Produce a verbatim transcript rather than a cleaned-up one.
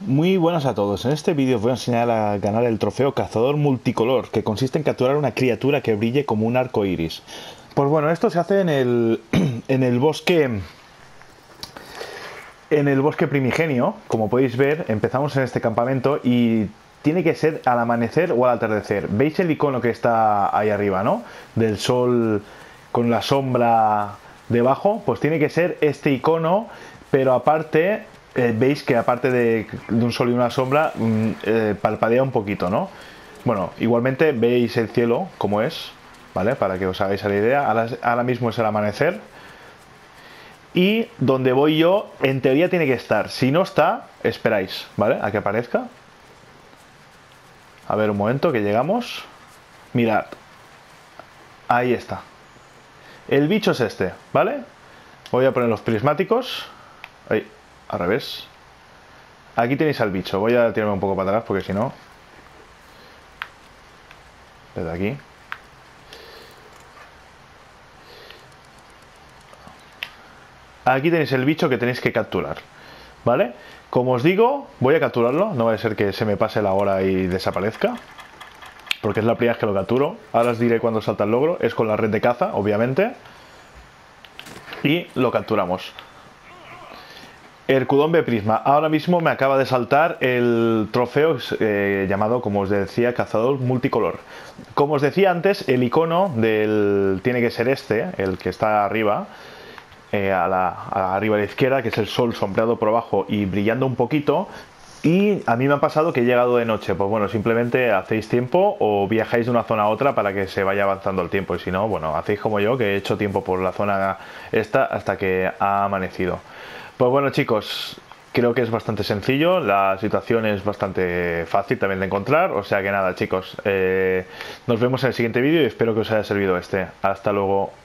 Muy buenas a todos, en este vídeo os voy a enseñar a ganar el trofeo Cazador Multicolor, que consiste en capturar una criatura que brille como un arco iris. Pues bueno, esto se hace en el, en el bosque en el bosque primigenio. Como podéis ver, empezamos en este campamento y tiene que ser al amanecer o al atardecer. ¿Veis el icono que está ahí arriba, no? Del sol con la sombra debajo, pues tiene que ser este icono, pero aparte... Eh, veis que aparte de, de un sol y una sombra, mm, eh, palpadea un poquito, ¿no? Bueno, igualmente veis el cielo como es, ¿vale? Para que os hagáis la idea. Ahora, ahora mismo es el amanecer. Y donde voy yo, en teoría tiene que estar. Si no está, esperáis, ¿vale? A que aparezca. A ver, un momento, que llegamos. Mirad. Ahí está. El bicho es este, ¿vale? Voy a poner los prismáticos. Ahí. Al revés. Aquí tenéis al bicho. Voy a tirarme un poco para atrás porque si no... Desde aquí. Aquí tenéis el bicho que tenéis que capturar, ¿vale? Como os digo, voy a capturarlo. No va a ser que se me pase la hora y desaparezca, porque es la primera vez que lo capturo. Ahora os diré cuándo salta el logro. Es con la red de caza, obviamente. Y lo capturamos. El Cudón de Prisma. Ahora mismo me acaba de saltar el trofeo eh, llamado, como os decía, Cazador Multicolor. Como os decía antes, el icono del tiene que ser este, el que está arriba, eh, a la, a arriba a la izquierda, que es el sol sombreado por abajo y brillando un poquito. Y a mí me ha pasado que he llegado de noche. Pues bueno, simplemente hacéis tiempo o viajáis de una zona a otra para que se vaya avanzando el tiempo. Y si no, bueno, hacéis como yo, que he hecho tiempo por la zona esta hasta que ha amanecido. Pues bueno, chicos, creo que es bastante sencillo, la situación es bastante fácil también de encontrar, o sea que nada, chicos, eh, nos vemos en el siguiente vídeo y espero que os haya servido este. Hasta luego.